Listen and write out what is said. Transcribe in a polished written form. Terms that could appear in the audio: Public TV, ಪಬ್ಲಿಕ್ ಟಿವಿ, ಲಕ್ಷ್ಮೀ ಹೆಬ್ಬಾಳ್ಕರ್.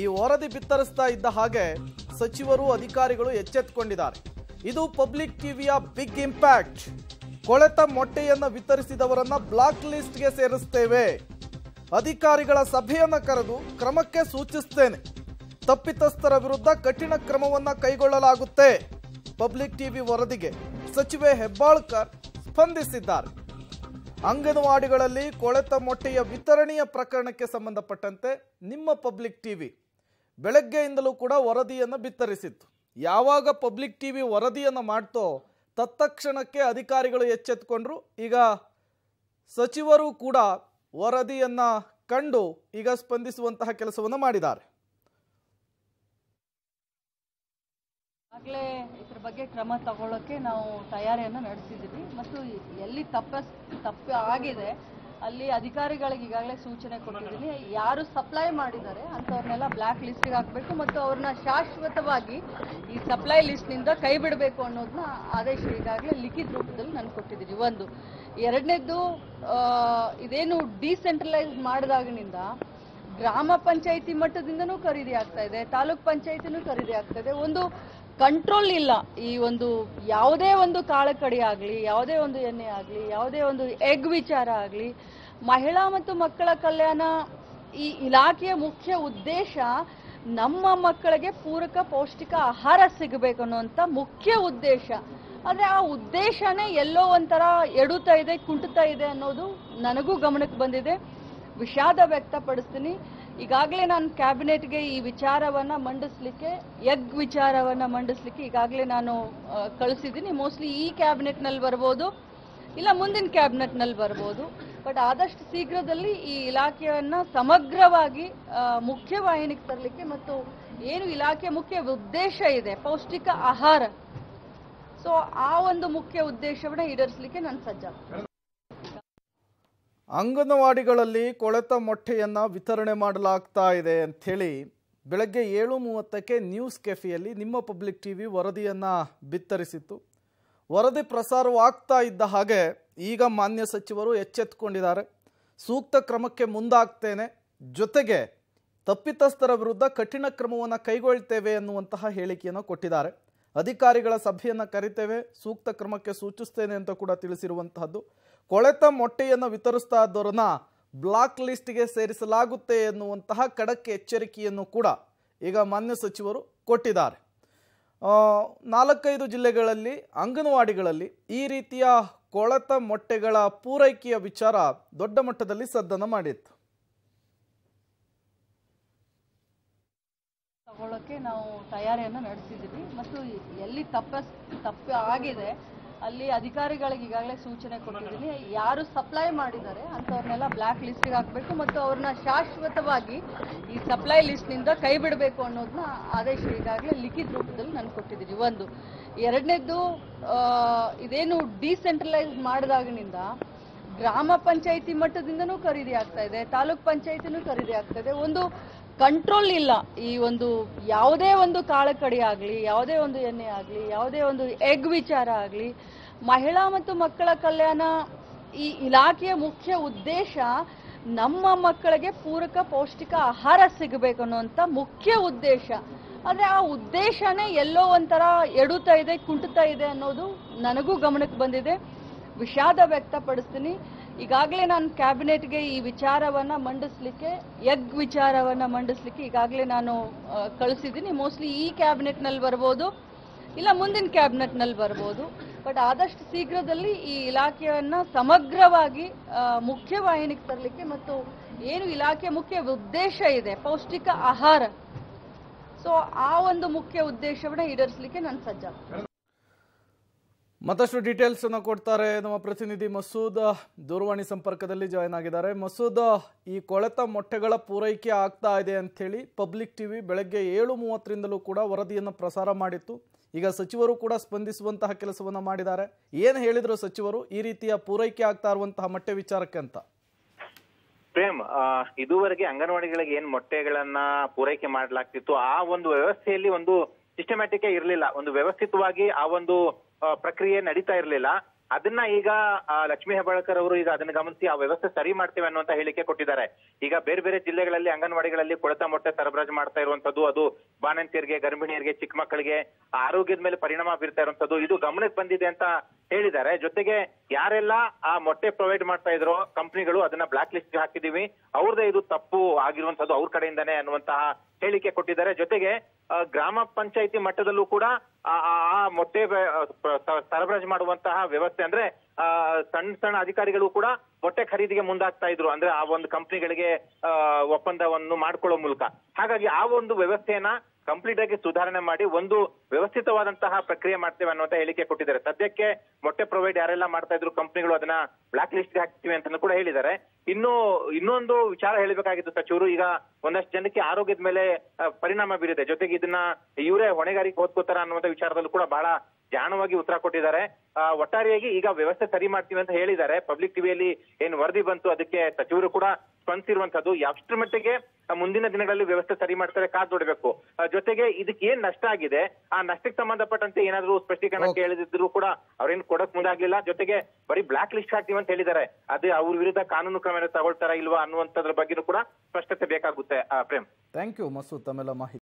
ಈ ವರದಿ ಬಿತ್ತರಿಸ್ತಾ ಇದ್ದ ಹಾಗೆ ಸಚಿವರು ಅಧಿಕಾರಿಗಳು ಎಚ್ಚೆತ್ತುಕೊಂಡಿದ್ದಾರೆ. ಇದು ಪಬ್ಲಿಕ್ ಟಿವಿಯ ಬಿಗ್ ಇಂಪ್ಯಾಕ್ಟ್. ಕೊಳೆತ ಮೊಟ್ಟೆಯನ್ನು ವಿತರಿಸಿದವರನ್ನ ಬ್ಲಾಕ್ ಲಿಸ್ಟ್ಗೆ ಸೇರಿಸುತ್ತೇವೆ, ಅಧಿಕಾರಿಗಳ ಸಭೆಯನ್ನು ಕರೆದು ಕ್ರಮಕ್ಕೆ ಸೂಚಿಸುತ್ತೇನೆ, ತಪ್ಪಿತಸ್ಥರ ವಿರುದ್ಧ ಕಠಿಣ ಕ್ರಮವನ್ನು ಕೈಗೊಳ್ಳಲಾಗುತ್ತೆ. ಪಬ್ಲಿಕ್ ಟಿವಿ ವರದಿಗೆ ಸಚಿವೆ ಹೆಬ್ಬಾಳ್ಕರ್ ಸ್ಪಂದಿಸಿದ್ದಾರೆ. ಅಂಗನವಾಡಿಗಳಲ್ಲಿ ಕೊಳೆತ ಮೊಟ್ಟೆಯ ವಿತರಣೆಯ ಪ್ರಕರಣಕ್ಕೆ ಸಂಬಂಧಪಟ್ಟಂತೆ ನಿಮ್ಮ ಪಬ್ಲಿಕ್ ಟಿವಿ ಬೆಳಗ್ಗೆಯಿಂದಲೂ ಕೂಡ ವರದಿಯನ್ನು ಬಿತ್ತರಿಸಿತ್ತು. ಯಾವಾಗ ಪಬ್ಲಿಕ್ ಟಿವಿ ವರದಿಯನ್ನು ಮಾಡ್ತೋ ತತ್ಕ್ಷಣಕ್ಕೆ ಅಧಿಕಾರಿಗಳು ಎಚ್ಚೆತ್ತುಕೊಂಡ್ರು. ಈಗ ಸಚಿವರು ಕೂಡ ವರದಿಯನ್ನು ಕಂಡು ಈಗ ಸ್ಪಂದಿಸುವಂತಹ ಕೆಲಸವನ್ನು ಮಾಡಿದ್ದಾರೆ. ಆಗಲೇ ಇದರ ಬಗ್ಗೆ ಕ್ರಮ ತಗೊಳ್ಳೋಕ್ಕೆ ನಾವು ತಯಾರಿಯನ್ನು ನಡೆಸಿದ್ದೀವಿ ಮತ್ತು ಎಲ್ಲಿ ತಪ್ಪು ಆಗಿದೆ ಅಲ್ಲಿ ಅಧಿಕಾರಿಗಳಿಗೆ ಈಗಾಗಲೇ ಸೂಚನೆ ಕೊಟ್ಟಿದ್ದೀನಿ. ಯಾರು ಸಪ್ಲೈ ಮಾಡಿದ್ದಾರೆ ಅಂಥವ್ರನ್ನೆಲ್ಲ ಬ್ಲ್ಯಾಕ್ ಲಿಸ್ಟಿಗೆ ಹಾಕಬೇಕು ಮತ್ತು ಅವ್ರನ್ನ ಶಾಶ್ವತವಾಗಿ ಈ ಸಪ್ಲೈ ಲಿಸ್ಟ್ನಿಂದ ಕೈ ಬಿಡಬೇಕು ಅನ್ನೋದನ್ನ ಆದೇಶ ಈಗಾಗಲೇ ಲಿಖಿತ ರೂಪದಲ್ಲಿ ನಾನು ಕೊಟ್ಟಿದ್ದೀನಿ. ಒಂದು ಎರಡನೇದು, ಇದೇನು ಡಿಸೆಂಟ್ರಲೈಸ್ ಮಾಡಿದಾಗಿನಿಂದ ಗ್ರಾಮ ಪಂಚಾಯಿತಿ ಮಟ್ಟದಿಂದನೂ ಖರೀದಿ ಆಗ್ತಾ ಇದೆ, ತಾಲೂಕ್ ಪಂಚಾಯಿತಿನೂ ಖರೀದಿ ಆಗ್ತಾ ಇದೆ. ಒಂದು ಕಂಟ್ರೋಲ್ ಇಲ್ಲ. ಈ ಒಂದು ಯಾವುದೇ ಒಂದು ಕಾಳಕಡಿ ಆಗಲಿ, ಯಾವುದೇ ಒಂದು ಎಣ್ಣೆ ಆಗಲಿ, ಯಾವುದೇ ಒಂದು ಎಗ್ ವಿಚಾರ ಆಗಲಿ, ಮಹಿಳಾ ಮತ್ತು ಮಕ್ಕಳ ಕಲ್ಯಾಣ ಈ ಇಲಾಖೆಯ ಮುಖ್ಯ ಉದ್ದೇಶ ನಮ್ಮ ಮಕ್ಕಳಿಗೆ ಪೂರಕ ಪೌಷ್ಟಿಕ ಆಹಾರ ಸಿಗಬೇಕು ಅನ್ನುವಂಥ ಮುಖ್ಯ ಉದ್ದೇಶ. ಆದರೆ ಆ ಉದ್ದೇಶನೇ ಎಲ್ಲೋ ಒಂಥರ ಎಡುತ್ತಾ ಇದೆ, ಕುಂಟುತ್ತಾ ಇದೆ ಅನ್ನೋದು ನನಗೂ ಗಮನಕ್ಕೆ ಬಂದಿದೆ. ವಿಷಾದ ವ್ಯಕ್ತಪಡಿಸ್ತೀನಿ. ಈಗಾಗಲೇ ನಾನು ಕ್ಯಾಬಿನೆಟ್ಗೆ ಈ ವಿಚಾರವನ್ನು ಮಂಡಿಸ್ಲಿಕ್ಕೆ, ಎಗ್ ವಿಚಾರವನ್ನು ಮಂಡಿಸ್ಲಿಕ್ಕೆ ಈಗಾಗಲೇ ನಾನು ಕಳಿಸಿದ್ದೀನಿ. ಮೋಸ್ಟ್ಲಿ ಈ ಕ್ಯಾಬಿನೆಟ್ನಲ್ಲಿ ಬರ್ಬೋದು, ಇಲ್ಲ ಮುಂದಿನ ಕ್ಯಾಬಿನೆಟ್ನಲ್ಲಿ ಬರ್ಬೋದು. ಬಟ್ ಆದಷ್ಟು ಶೀಘ್ರದಲ್ಲಿ ಈ ಇಲಾಖೆಯನ್ನು ಸಮಗ್ರವಾಗಿ ಮುಖ್ಯವಾಹಿನಿಗೆ ತರಲಿಕ್ಕೆ ಮತ್ತು ಏನು ಇಲಾಖೆ ಮುಖ್ಯ ಉದ್ದೇಶ ಇದೆ ಪೌಷ್ಟಿಕ ಆಹಾರ, ಸೊ ಆ ಒಂದು ಮುಖ್ಯ ಉದ್ದೇಶವನ್ನು ಈಡೇರಿಸಲಿಕ್ಕೆ ನಾನು ಸಜ್ಜಾಗ್ತೀನಿ. ಅಂಗನವಾಡಿಗಳಲ್ಲಿ ಕೊಳೆತ ಮೊಟ್ಟೆಯನ್ನು ವಿತರಣೆ ಮಾಡಲಾಗ್ತಾ ಇದೆ ಅಂಥೇಳಿ ಬೆಳಗ್ಗೆ 7:30ಕ್ಕೆ ನ್ಯೂಸ್ ಕೆಫೆಯಲ್ಲಿ ನಿಮ್ಮ ಪಬ್ಲಿಕ್ ಟಿವಿ ವರದಿಯನ್ನು ಬಿತ್ತರಿಸಿತ್ತು. ವರದಿ ಪ್ರಸಾರವಾಗ್ತಾ ಇದ್ದ ಹಾಗೆ ಈಗ ಮಾನ್ಯ ಸಚಿವರು ಎಚ್ಚೆತ್ತುಕೊಂಡಿದ್ದಾರೆ. ಸೂಕ್ತ ಕ್ರಮಕ್ಕೆ ಮುಂದಾಗ್ತೇನೆ, ಜೊತೆಗೆ ತಪ್ಪಿತಸ್ಥರ ವಿರುದ್ಧ ಕಠಿಣ ಕ್ರಮವನ್ನು ಕೈಗೊಳ್ತೇವೆ ಅನ್ನುವಂತಹ ಹೇಳಿಕೆಯನ್ನು ಕೊಟ್ಟಿದ್ದಾರೆ. ಅಧಿಕಾರಿಗಳ ಸಭೆಯನ್ನು ಕರಿತೇವೆ, ಸೂಕ್ತ ಕ್ರಮಕ್ಕೆ ಸೂಚಿಸ್ತೇನೆ ಅಂತ ಕೂಡ ತಿಳಿಸಿರುವಂತಹದ್ದು. ಕೊಳೆತ ಮೊಟ್ಟೆಯನ್ನು ವಿತರಿಸ್ತಾ ಇದ್ದವರನ್ನ ಬ್ಲಾಕ್ ಲಿಸ್ಟ್ಗೆ ಸೇರಿಸಲಾಗುತ್ತೆ ಎನ್ನುವಂತಹ ಖಡಕ್ ಎಚ್ಚರಿಕೆಯನ್ನು ಕೂಡ ಈಗ ಮಾನ್ಯ ಸಚಿವರು ಕೊಟ್ಟಿದ್ದಾರೆ. 4-5 ಜಿಲ್ಲೆಗಳಲ್ಲಿ ಅಂಗನವಾಡಿಗಳಲ್ಲಿ ಈ ರೀತಿಯ ಕೊಳೆತ ಮೊಟ್ಟೆಗಳ ಪೂರೈಕೆಯ ವಿಚಾರ ದೊಡ್ಡ ಮಟ್ಟದಲ್ಲಿ ಸದ್ದನ್ನು ಮಾಡಿತ್ತು. ತಗೊಳ್ಳೋಕ್ಕೆ ನಾವು ತಯಾರಿಯನ್ನು ನಡೆಸಿದ್ದೀವಿ ಮತ್ತು ಎಲ್ಲಿ ತಪ್ಪು ಆಗಿದೆ ಅಲ್ಲಿ ಅಧಿಕಾರಿಗಳಿಗೆ ಈಗಾಗಲೇ ಸೂಚನೆ ಕೊಟ್ಟಿದ್ದೀನಿ. ಯಾರು ಸಪ್ಲೈ ಮಾಡಿದ್ದಾರೆ ಅಂಥವ್ರನ್ನೆಲ್ಲ ಬ್ಲ್ಯಾಕ್ ಲಿಸ್ಟಿಗೆ ಹಾಕಬೇಕು ಮತ್ತು ಅವ್ರನ್ನ ಶಾಶ್ವತವಾಗಿ ಈ ಸಪ್ಲೈ ಲಿಸ್ಟ್ನಿಂದ ಕೈ ಬಿಡಬೇಕು ಅನ್ನೋದನ್ನ ಆದೇಶ ಈಗಾಗಲೇ ಲಿಖಿತ ರೂಪದಲ್ಲಿ ನಾನು ಕೊಟ್ಟಿದ್ದೀನಿ. ಒಂದು ಎರಡನೇದು, ಇದೇನು ಡಿಸೆಂಟ್ರಲೈಸ್ ಮಾಡಿದಾಗಿನಿಂದ ಗ್ರಾಮ ಪಂಚಾಯಿತಿ ಮಟ್ಟದಿಂದನೂ ಖರೀದಿ ಆಗ್ತಾ ಇದೆ, ತಾಲೂಕ್ ಪಂಚಾಯಿತಿನೂ ಖರೀದಿ ಆಗ್ತಾ ಇದೆ. ಒಂದು ಕಂಟ್ರೋಲ್ ಇಲ್ಲ. ಈ ಒಂದು ಯಾವುದೇ ಒಂದು ಕಾಳಕಡಿ ಆಗಲಿ, ಯಾವುದೇ ಒಂದು ಎಣ್ಣೆ ಆಗಲಿ, ಯಾವುದೇ ಒಂದು ಎಗ್ ವಿಚಾರ ಆಗಲಿ, ಮಹಿಳಾ ಮತ್ತು ಮಕ್ಕಳ ಕಲ್ಯಾಣ ಈ ಇಲಾಖೆಯ ಮುಖ್ಯ ಉದ್ದೇಶ ನಮ್ಮ ಮಕ್ಕಳಿಗೆ ಪೂರಕ ಪೌಷ್ಟಿಕ ಆಹಾರ ಸಿಗಬೇಕು ಅನ್ನುವಂಥ ಮುಖ್ಯ ಉದ್ದೇಶ. ಆದರೆ ಆ ಉದ್ದೇಶನೇ ಎಲ್ಲೋ ಒಂಥರ ಎಡುತ್ತಾ ಇದೆ, ಕುಂಟುತ್ತಾ ಇದೆ ಅನ್ನೋದು ನನಗೂ ಗಮನಕ್ಕೆ ಬಂದಿದೆ. ವಿಷಾದ ವ್ಯಕ್ತಪಡಿಸ್ತೀನಿ. ಈಗಾಗಲೇ ನಾನು ಕ್ಯಾಬಿನೆಟ್ಗೆ ಈ ವಿಚಾರವನ್ನು ಮಂಡಿಸ್ಲಿಕ್ಕೆ, ಎಗ್ ವಿಚಾರವನ್ನು ಮಂಡಿಸ್ಲಿಕ್ಕೆ ಈಗಾಗಲೇ ನಾನು ಕಳಿಸಿದ್ದೀನಿ. ಮೋಸ್ಟ್ಲಿ ಈ ಕ್ಯಾಬಿನೆಟ್ನಲ್ಲಿ ಬರ್ಬೋದು, ಇಲ್ಲ ಮುಂದಿನ ಕ್ಯಾಬಿನೆಟ್ನಲ್ಲಿ ಬರ್ಬೋದು. ಬಟ್ ಆದಷ್ಟು ಶೀಘ್ರದಲ್ಲಿ ಈ ಇಲಾಖೆಯನ್ನು ಸಮಗ್ರವಾಗಿ ಮುಖ್ಯವಾಹಿನಿಗೆ ತರಲಿಕ್ಕೆ ಮತ್ತು ಏನು ಇಲಾಖೆ ಮುಖ್ಯ ಉದ್ದೇಶ ಇದೆ ಪೌಷ್ಟಿಕ ಆಹಾರ, ಸೊ ಆ ಒಂದು ಮುಖ್ಯ ಉದ್ದೇಶವನ್ನು ಈಡೇರಿಸಲಿಕ್ಕೆ ನಾನು ಸಜ್ಜಾಗ್ತೀನಿ. ಮತ್ತಷ್ಟು ಡೀಟೇಲ್ಸ್ ಅನ್ನು ಕೊಡ್ತಾರೆ ನಮ್ಮ ಪ್ರತಿನಿಧಿ ಮಸೂದ್. ದೂರವಾಣಿ ಸಂಪರ್ಕದಲ್ಲಿ ಜಾಯ್ನ್ ಆಗಿದ್ದಾರೆ. ಮಸೂದ್, ಈ ಕೊಳೆತ ಮೊಟ್ಟೆಗಳ ಪೂರೈಕೆ ಆಗ್ತಾ ಇದೆ ಅಂಥೇಳಿ ಪಬ್ಲಿಕ್ ಟಿವಿ ಬೆಳಗ್ಗೆ 7:30ರಿಂದಲೂ ಕೂಡ ವರದಿಯನ್ನು ಪ್ರಸಾರ ಮಾಡಿತ್ತು. ಈಗ ಸಚಿವರು ಕೂಡ ಸ್ಪಂದಿಸುವಂತಹ ಕೆಲಸವನ್ನು ಮಾಡಿದ್ದಾರೆ. ಏನು ಹೇಳಿದರು ಸಚಿವರು ಈ ರೀತಿಯ ಪೂರೈಕೆ ಆಗ್ತಾ ಇರುವಂತಹ ಮೊಟ್ಟೆ ವಿಚಾರಕ್ಕೆ ಅಂತ? ಪ್ರೇಮ್, ಇದುವರೆಗೆ ಅಂಗನವಾಡಿಗಳಿಗೆ ಏನು ಮೊಟ್ಟೆಗಳನ್ನ ಪೂರೈಕೆ ಮಾಡಲಾಗ್ತಿತ್ತು ಆ ಒಂದು ವ್ಯವಸ್ಥೆಯಲ್ಲಿ ಒಂದು ಸಿಸ್ಟಮ್ಯಾಟಿಕ್ ಇರಲಿಲ್ಲ, ಒಂದು ವ್ಯವಸ್ಥಿತವಾಗಿ ಆ ಒಂದು ಪ್ರಕ್ರಿಯೆ ನಡೀತಾ ಇರಲಿಲ್ಲ. ಅದನ್ನ ಈಗ ಲಕ್ಷ್ಮೀ ಹೆಬ್ಬಾಳ್ಕರ್ ಅವರು ಈಗ ಅದನ್ನ ಗಮನಿಸಿ ಆ ವ್ಯವಸ್ಥೆ ಸರಿ ಮಾಡ್ತೇವೆ ಅನ್ನುವಂತ ಹೇಳಿಕೆ ಕೊಟ್ಟಿದ್ದಾರೆ. ಈಗ ಬೇರೆ ಬೇರೆ ಜಿಲ್ಲೆಗಳಲ್ಲಿ ಅಂಗನವಾಡಿಗಳಲ್ಲಿ ಕೊಳತ ಮೊಟ್ಟೆ ಸರಬರಾಜು ಮಾಡ್ತಾ ಇರುವಂತದ್ದು, ಅದು ಬಾಣಂತಿಯರಿಗೆ, ಗರ್ಭಿಣಿಯರಿಗೆ, ಚಿಕ್ಕ ಮಕ್ಕಳಿಗೆ ಆರೋಗ್ಯದ ಮೇಲೆ ಪರಿಣಾಮ ಬೀರ್ತಾ ಇರುವಂತದ್ದು ಇದು ಗಮನಕ್ಕೆ ಬಂದಿದೆ ಅಂತ ಹೇಳಿದ್ದಾರೆ. ಜೊತೆಗೆ ಯಾರೆಲ್ಲ ಆ ಮೊಟ್ಟೆ ಪ್ರೊವೈಡ್ ಮಾಡ್ತಾ ಇದ್ರು ಕಂಪನಿಗಳು ಅದನ್ನ ಬ್ಲಾಕ್ ಲಿಸ್ಟ್ ಗೆ ಹಾಕಿದೀವಿ, ಅವ್ರದೇ ಇದು ತಪ್ಪು ಆಗಿರುವಂತದ್ದು ಅವ್ರ ಕಡೆಯಿಂದಾನೆ ಅನ್ನುವಂತಹ ಹೇಳಿಕೆ ಕೊಟ್ಟಿದ್ದಾರೆ. ಜೊತೆಗೆ ಗ್ರಾಮ ಪಂಚಾಯಿತಿ ಮಟ್ಟದಲ್ಲೂ ಕೂಡ ಆ ಮೊಟ್ಟೆ ಸರಬರಾಜು ಮಾಡುವಂತಹ ವ್ಯವಸ್ಥೆ ಅಂದ್ರೆ ಸಣ್ಣ ಸಣ್ಣ ಅಧಿಕಾರಿಗಳು ಕೂಡ ಮೊಟ್ಟೆ ಖರೀದಿಗೆ ಮುಂದಾಗ್ತಾ ಇದ್ರು, ಅಂದ್ರೆ ಆ ಒಂದು ಕಂಪನಿಗಳಿಗೆ ಒಪ್ಪಂದವನ್ನು ಮಾಡ್ಕೊಳ್ಳೋ ಮೂಲಕ. ಹಾಗಾಗಿ ಆ ಒಂದು ವ್ಯವಸ್ಥೆಯನ್ನ ಕಂಪ್ಲೀಟ್ ಆಗಿ ಸುಧಾರಣೆ ಮಾಡಿ ಒಂದು ವ್ಯವಸ್ಥಿತವಾದಂತಹ ಪ್ರಕ್ರಿಯೆ ಮಾಡ್ತೇವೆ ಅನ್ನುವಂತ ಹೇಳಿಕೆ ಕೊಟ್ಟಿದ್ದಾರೆ. ಸದ್ಯಕ್ಕೆ ಮೊಟ್ಟೆ ಪ್ರೊವೈಡ್ ಯಾರೆಲ್ಲ ಮಾಡ್ತಾ ಇದ್ರು ಕಂಪ್ನಿಗಳು ಅದನ್ನ ಬ್ಲಾಕ್ ಲಿಸ್ಟ್ ಗೆ ಹಾಕ್ತೀವಿ ಅಂತ ಕೂಡ ಹೇಳಿದ್ದಾರೆ. ಇನ್ನೊಂದು ವಿಚಾರ ಹೇಳಬೇಕಾಗಿತ್ತು ಸಚಿವರು, ಈಗ ಒಂದಷ್ಟು ಜನಕ್ಕೆ ಆರೋಗ್ಯದ ಮೇಲೆ ಪರಿಣಾಮ ಬೀರಿದೆ, ಜೊತೆಗೆ ಇದನ್ನ ಇವರೇ ಹೊಣೆಗಾರಿಕೆ ಹೊತ್ಕೋತಾರ ಅನ್ನುವಂತ ವಿಚಾರದಲ್ಲೂ ಕೂಡ ಬಹಳ ಜಾಣವಾಗಿ ಉತ್ತರ ಕೊಟ್ಟಿದ್ದಾರೆ. ಒಟ್ಟಾರೆಯಾಗಿ ಈಗ ವ್ಯವಸ್ಥೆ ಸರಿ ಮಾಡ್ತೀವಿ ಅಂತ ಹೇಳಿದ್ದಾರೆ. ಪಬ್ಲಿಕ್ ಟಿವಿಯಲ್ಲಿ ಏನ್ ವರದಿ ಬಂತು ಅದಕ್ಕೆ ಸಚಿವರು ಕೂಡ ಸ್ಪಂದಿಸಿರುವಂತದ್ದು. ಎಷ್ಟರ ಮಟ್ಟಿಗೆ ಮುಂದಿನ ದಿನಗಳಲ್ಲಿ ವ್ಯವಸ್ಥೆ ಸರಿ ಮಾಡ್ತಾರೆ ಕಾದು ನೋಡಬೇಕು. ಜೊತೆಗೆ ಇದಕ್ಕೆ ಏನ್ ನಷ್ಟ ಆಗಿದೆ ಆ ನಷ್ಟಕ್ಕೆ ಸಂಬಂಧಪಟ್ಟಂತೆ ಏನಾದ್ರು ಸ್ಪಷ್ಟೀಕರಣ ಕೇಳಿದ್ರು ಕೂಡ ಅವ್ರೇನು ಕೊಡಕ್ ಮುಂದಾಗ್ಲಿಲ್ಲ. ಜೊತೆಗೆ ಬರೀ ಬ್ಲಾಕ್ ಲಿಸ್ಟ್ ಹಾಕ್ತೀವಿ ಅಂತ ಹೇಳಿದ್ದಾರೆ, ಅದೇ ಅವ್ರ ವಿರುದ್ಧ ಕಾನೂನು ಕ್ರಮ ತಗೊಳ್ತಾರ ಇಲ್ವಾ ಅನ್ನುವಂತದ್ರ ಬಗ್ಗೆನೂ ಕೂಡ ಸ್ಪಷ್ಟತೆ ಬೇಕಾಗುತ್ತೆ. ಪ್ರೇಮ್, ಥ್ಯಾಂಕ್ ಯು ಮಸೂದ್ ತಮ್ಮೆಲ್ಲ ಮಾಹಿತಿ.